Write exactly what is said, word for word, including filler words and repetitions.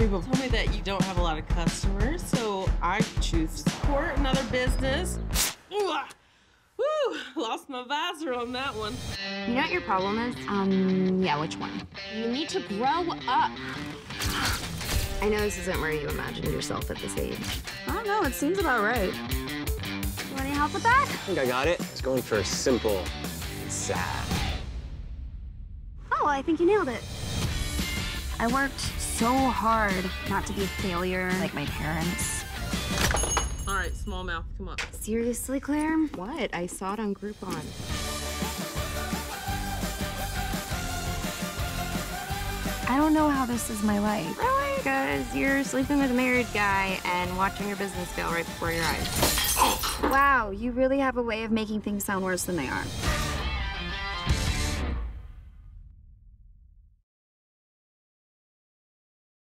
people told me that you don't have a lot of customers, so I choose to support another business. Ooh, ah. Woo, lost my visor on that one. You know what your problem is? Um, yeah, which one? You need to grow up. I know this isn't where you imagined yourself at this age. I don't know, it seems about right. Want any help with that? I think I got it. It's going for simple and sad. Oh, I think you nailed it. I worked so hard not to be a failure like my parents. All right, small mouth, come on. Seriously, Claire? What? I saw it on Groupon. I don't know how this is my life. Really? Because you're sleeping with a married guy and watching your business fail right before your eyes. Wow, you really have a way of making things sound worse than they are.